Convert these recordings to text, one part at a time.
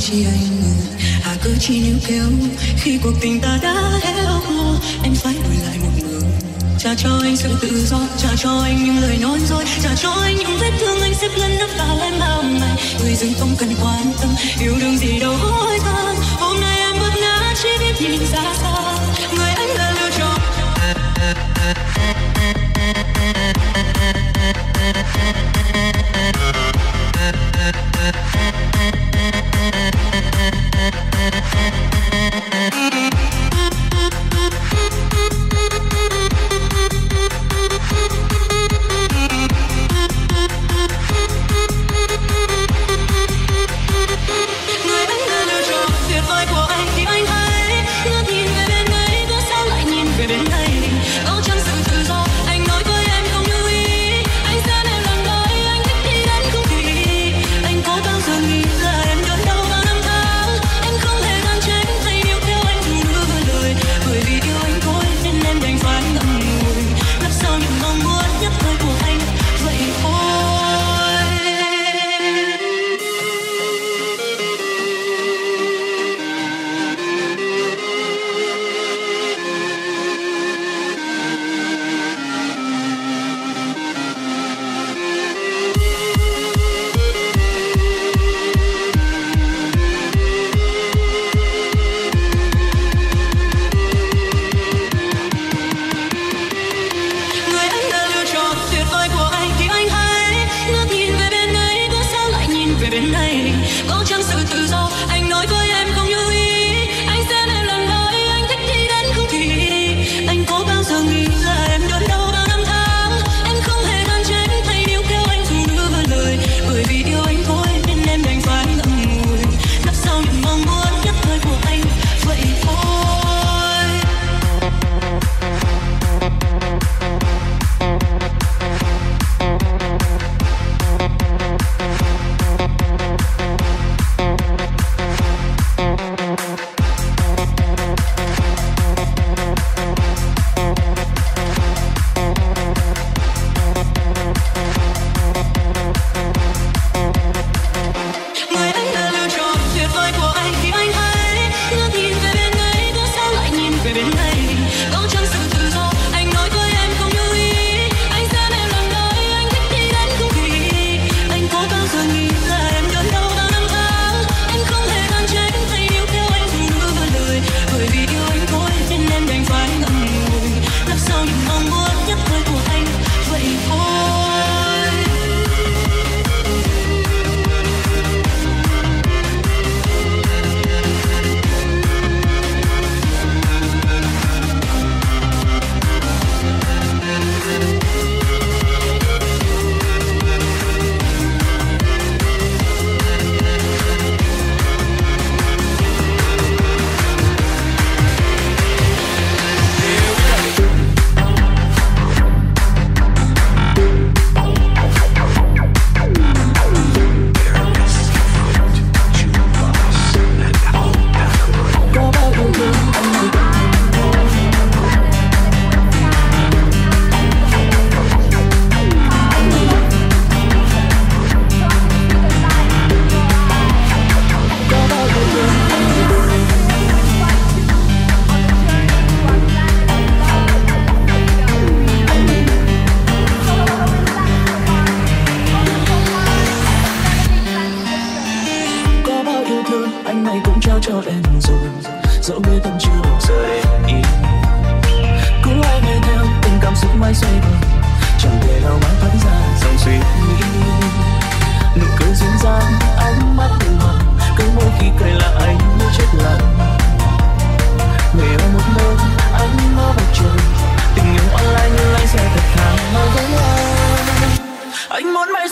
chỉ chi anh hà cứ chi níu kéo khi cuộc tình ta đã héo khô. Em phải đổi lại một người, trả cho anh sự tự do, trả cho anh những lời nói dối, trả cho anh những vết thương anh xếp lên nắp vào em bao ngày. Người dưng không cần quan tâm yêu đương gì đâu hối hận. Hôm nay em bất ngờ chỉ biết nhìn xa xa người anh là lựa chọn.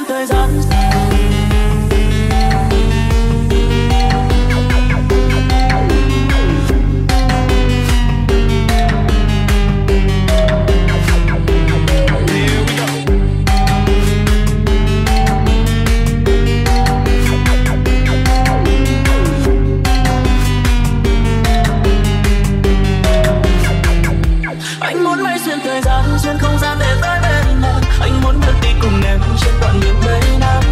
thêm thời gian. Xuyên không gian để tới bên em, anh muốn được đi cùng em trên đoạn đường đầy nắng.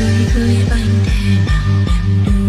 khơi khơi bánh thề nắng đẹp đưa.